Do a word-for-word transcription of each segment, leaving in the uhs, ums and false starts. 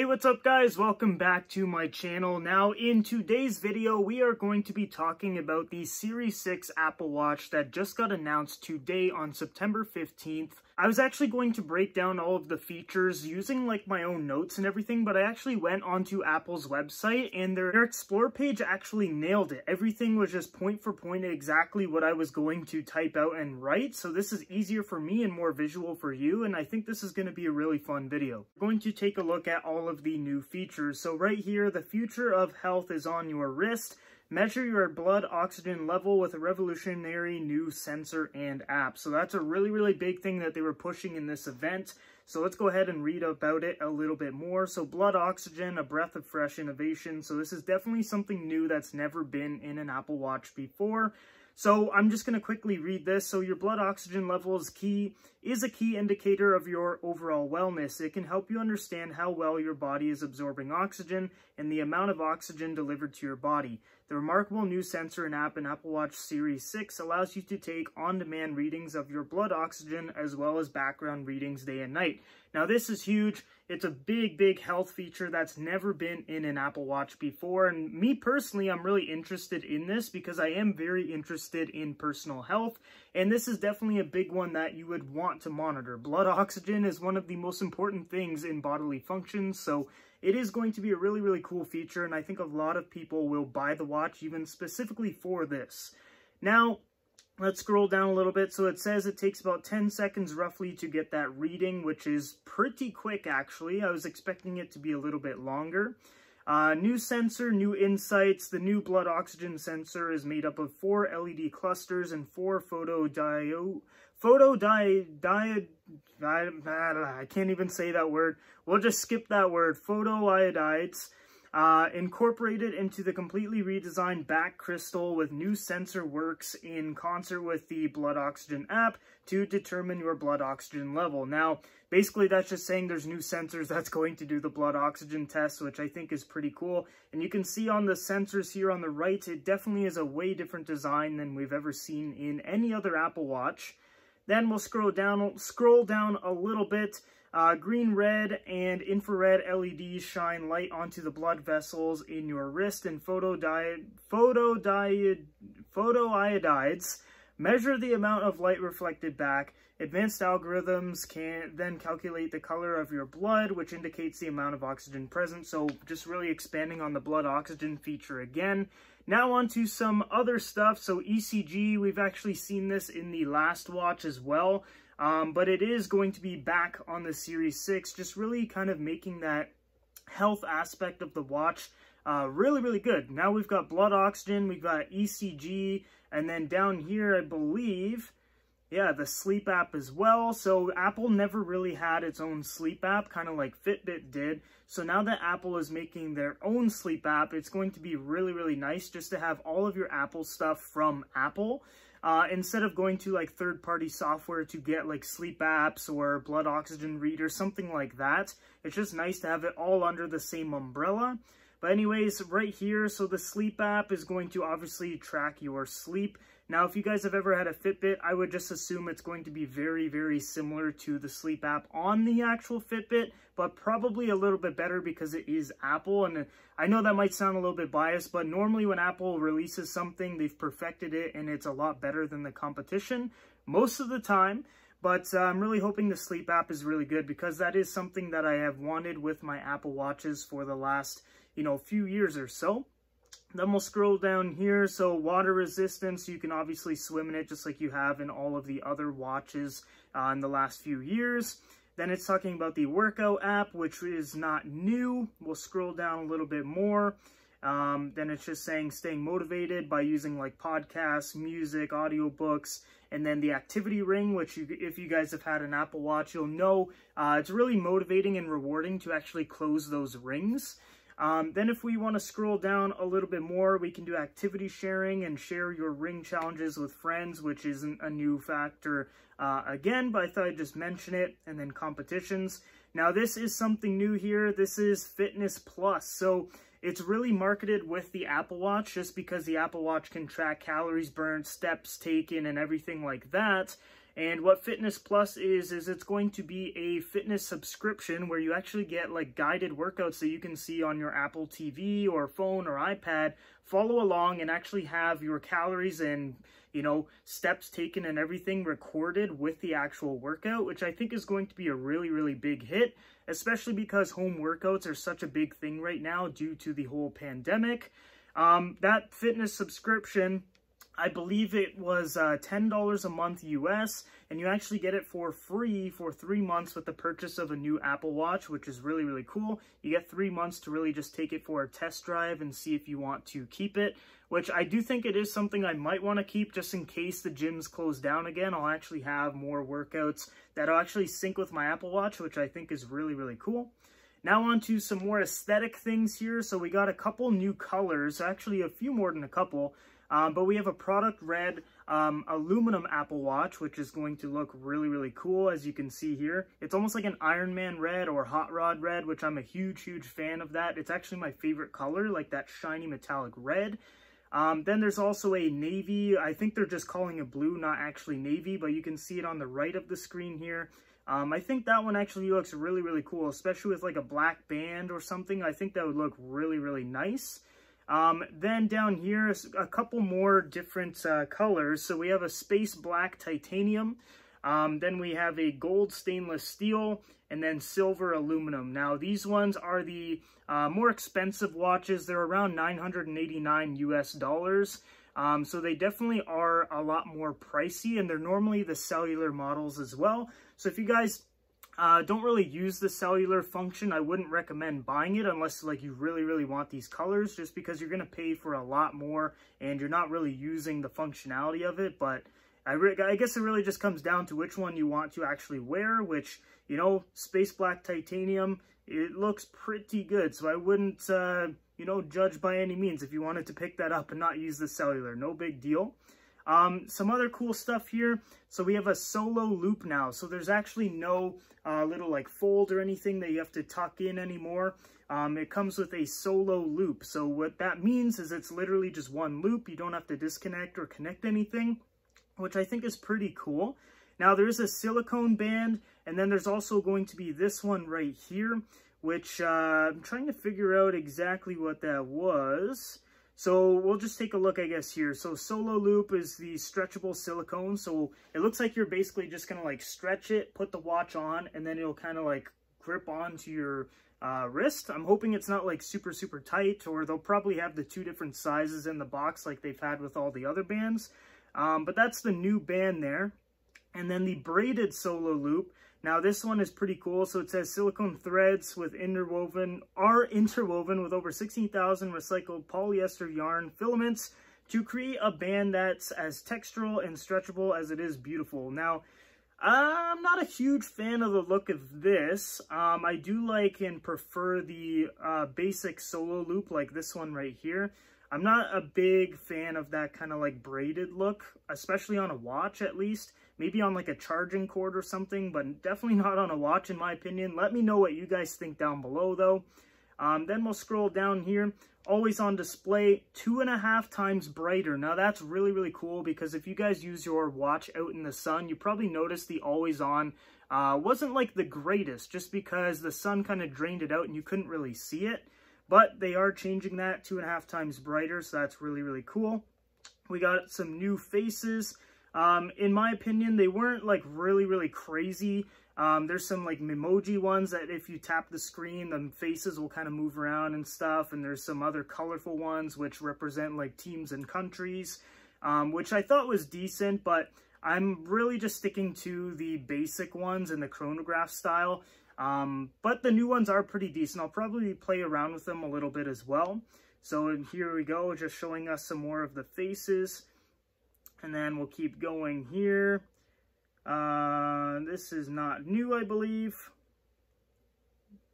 Hey, what's up guys? Welcome back to my channel. Now in today's video, we are going to be talking about the Series six Apple Watch that just got announced today on September fifteenth. I was actually going to break down all of the features using like my own notes and everything, but I actually went onto Apple's website and their, their Explore page actually nailed it. Everything was just point for point exactly what I was going to type out and write. So this is easier for me and more visual for you. And I think this is going to be a really fun video. We're going to take a look at all of the new features. So right here, the future of health is on your wrist. Measure your blood oxygen level with a revolutionary new sensor and app. So that's a really, really big thing that they were pushing in this event. So let's go ahead and read about it a little bit more. So blood oxygen, a breath of fresh innovation. So this is definitely something new that's never been in an Apple Watch before. So I'm just going to quickly read this. So your blood oxygen level is key, is a key indicator of your overall wellness. It can help you understand how well your body is absorbing oxygen and the amount of oxygen delivered to your body. The remarkable new sensor and app in Apple Watch Series six allows you to take on-demand readings of your blood oxygen as well as background readings day and night. Now this is huge. It's a big, big health feature that's never been in an Apple Watch before. And me personally, I'm really interested in this because I am very interested in personal health. And this is definitely a big one that you would want to monitor. Blood oxygen is one of the most important things in bodily functions. So it is going to be a really, really cool feature. And I think a lot of people will buy the watch even specifically for this. Now, let's scroll down a little bit. So it says it takes about ten seconds roughly to get that reading, which is pretty quick actually. I was expecting it to be a little bit longer. Uh, new sensor, new insights. The new blood oxygen sensor is made up of four L E D clusters and four photodiode, photodiode, I can't even say that word. We'll just skip that word, photodiodes. Uh, incorporated into the completely redesigned back crystal with new sensor works in concert with the blood oxygen app to determine your blood oxygen level. Now, basically that's just saying there's new sensors that's going to do the blood oxygen test, which I think is pretty cool. And you can see on the sensors here on the right, it definitely is a way different design than we've ever seen in any other Apple Watch. Then we'll scroll down, scroll down a little bit. Uh, green, red, and infrared L E Ds shine light onto the blood vessels in your wrist and photodiode, photodiode, photodiodes measure the amount of light reflected back. Advanced algorithms can then calculate the color of your blood, which indicates the amount of oxygen present. So just really expanding on the blood oxygen feature again. Now on to some other stuff. So E C G, we've actually seen this in the last watch as well. Um, but it is going to be back on the Series six, just really kind of making that health aspect of the watch uh, really, really good. Now we've got blood oxygen, we've got E C G, and then down here, I believe, yeah, the sleep app as well. So Apple never really had its own sleep app, kind of like Fitbit did. So now that Apple is making their own sleep app, it's going to be really, really nice just to have all of your Apple stuff from Apple. Uh, instead of going to like third-party software to get like sleep apps or blood oxygen reader, something like that. It's just nice to have it all under the same umbrella. But anyways, right here, so the sleep app is going to obviously track your sleep. Now, if you guys have ever had a Fitbit, I would just assume it's going to be very, very similar to the sleep app on the actual Fitbit, but probably a little bit better because it is Apple. And I know that might sound a little bit biased, but normally when Apple releases something, they've perfected it and it's a lot better than the competition most of the time. But uh, I'm really hoping the sleep app is really good because that is something that I have wanted with my Apple Watches for the last, you know, few years or so. Then we'll scroll down here. So water resistance, you can obviously swim in it just like you have in all of the other watches uh, in the last few years. Then it's talking about the workout app, which is not new. We'll scroll down a little bit more. Um, then it's just saying staying motivated by using like podcasts, music, audiobooks, and then the activity ring, which you, if you guys have had an Apple Watch, you'll know uh, it's really motivating and rewarding to actually close those rings. Um, then if we want to scroll down a little bit more, we can do activity sharing and share your ring challenges with friends, which isn't a new factor uh, again, but I thought I'd just mention it. And then competitions. Now this is something new here. This is Fitness Plus. So it's really marketed with the Apple Watch just because the Apple Watch can track calories burned, steps taken, and everything like that. And what Fitness Plus is, is it's going to be a fitness subscription where you actually get like guided workouts that you can see on your Apple T V or phone or iPad, follow along and actually have your calories and, you know, steps taken and everything recorded with the actual workout, which I think is going to be a really, really big hit, especially because home workouts are such a big thing right now due to the whole pandemic. Um, that fitness subscription, I believe it was uh, ten dollars a month U S, and you actually get it for free for three months with the purchase of a new Apple Watch, which is really, really cool. You get three months to really just take it for a test drive and see if you want to keep it, which I do think it is something I might want to keep just in case the gyms close down again. I'll actually have more workouts that'll actually sync with my Apple Watch, which I think is really, really cool. Now on to some more aesthetic things here. So we got a couple new colors, actually a few more than a couple. Um, but we have a product red um, aluminum Apple Watch, which is going to look really, really cool, as you can see here. It's almost like an Iron Man red or hot rod red, which I'm a huge, huge fan of that. It's actually my favorite color, like that shiny metallic red. Um, then there's also a navy. I think they're just calling it blue, not actually navy, but you can see it on the right of the screen here. Um, I think that one actually looks really, really cool, especially with like a black band or something. I think that would look really, really nice. Um, then down here is a couple more different uh, colors. So we have a space black titanium, um, then we have a gold stainless steel, and then silver aluminum. Now these ones are the uh, more expensive watches. They're around nine hundred eighty-nine U S dollars. Um, so they definitely are a lot more pricey, and they're normally the cellular models as well. So if you guys Uh, don't really use the cellular function, I wouldn't recommend buying it unless like you really, really want these colors, just because you're going to pay for a lot more and you're not really using the functionality of it. But I, I guess it really just comes down to which one you want to actually wear, which, you know, space black titanium, it looks pretty good. So I wouldn't, uh, you know, judge by any means if you wanted to pick that up and not use the cellular. No big deal. Um, some other cool stuff here. So we have a solo loop now. So there's actually no uh, little like fold or anything that you have to tuck in anymore. Um, it comes with a solo loop. So what that means is it's literally just one loop. You don't have to disconnect or connect anything, which I think is pretty cool. Now there is a silicone band, and then there's also going to be this one right here, which uh, I'm trying to figure out exactly what that was. So we'll just take a look, I guess, here. So solo loop is the stretchable silicone. So it looks like you're basically just going to like stretch it, put the watch on, and then it'll kind of like grip onto your uh, wrist. I'm hoping it's not like super, super tight, or they'll probably have the two different sizes in the box like they've had with all the other bands. Um, but that's the new band there. And then the braided solo loop. Now this one is pretty cool. So it says silicone threads with interwoven are interwoven with over sixteen thousand recycled polyester yarn filaments to create a band that's as textural and stretchable as it is beautiful. Now, I'm not a huge fan of the look of this. Um, I do like and prefer the uh, basic solo loop like this one right here. I'm not a big fan of that kind of like braided look, especially on a watch at least. Maybe on like a charging cord or something, but definitely not on a watch in my opinion. Let me know what you guys think down below though. Um, then we'll scroll down here. Always on display, two and a half times brighter. Now that's really, really cool, because if you guys use your watch out in the sun, you probably noticed the always on uh, wasn't like the greatest, just because the sun kind of drained it out and you couldn't really see it. But they are changing that two and a half times brighter, so that's really, really cool. We got some new faces. Um, in my opinion, they weren't like really, really crazy. Um, there's some like Memoji ones that if you tap the screen, the faces will kind of move around and stuff. And there's some other colorful ones which represent like teams and countries, um, which I thought was decent, but I'm really just sticking to the basic ones and the chronograph style. Um, but the new ones are pretty decent. I'll probably play around with them a little bit as well. So here we go, just showing us some more of the faces. And then we'll keep going here. Uh, this is not new, I believe.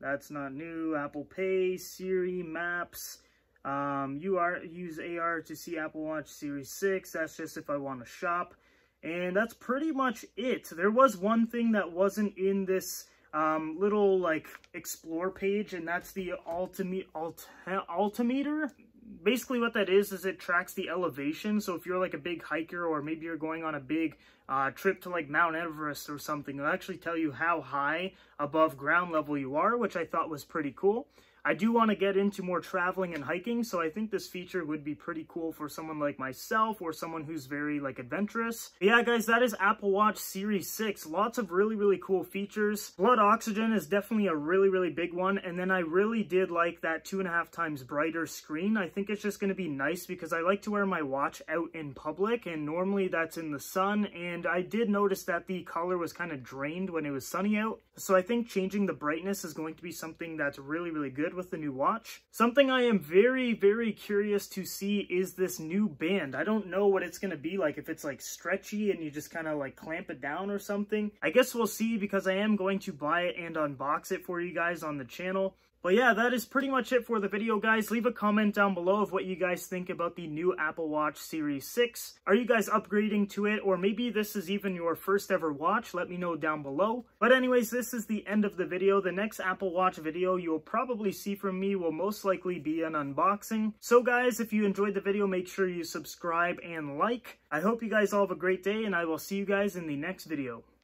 That's not new. Apple Pay, Siri, Maps. Um, U R, use A R to see Apple Watch Series six. That's just if I want to shop. And that's pretty much it. There was one thing that wasn't in this um, little like explore page, and that's the altimeter. Alt altimeter? basically what that is, is it tracks the elevation. So if you're like a big hiker, or maybe you're going on a big uh, trip to like Mount Everest or something, it'll actually tell you how high above ground level you are, which I thought was pretty cool. I do want to get into more traveling and hiking, so I think this feature would be pretty cool for someone like myself or someone who's very like adventurous. But yeah, guys, that is Apple Watch Series six. Lots of really, really cool features. Blood oxygen is definitely a really, really big one. And then I really did like that two and a half times brighter screen. I think it's just going to be nice because I like to wear my watch out in public, and normally that's in the sun. And I did notice that the color was kind of drained when it was sunny out. So I think changing the brightness is going to be something that's really, really good with the new watch. Something I am very, very curious to see is this new band. I don't know what it's going to be like, if it's like stretchy and you just kind of like clamp it down or something. I guess we'll see, because I am going to buy it and unbox it for you guys on the channel. But yeah, that is pretty much it for the video, guys. Leave a comment down below of what you guys think about the new Apple Watch Series six. Are you guys upgrading to it? Or maybe this is even your first ever watch. Let me know down below. But anyways, this is the end of the video. The next Apple Watch video you'll probably see from me will most likely be an unboxing. So guys, if you enjoyed the video, make sure you subscribe and like. I hope you guys all have a great day, and I will see you guys in the next video.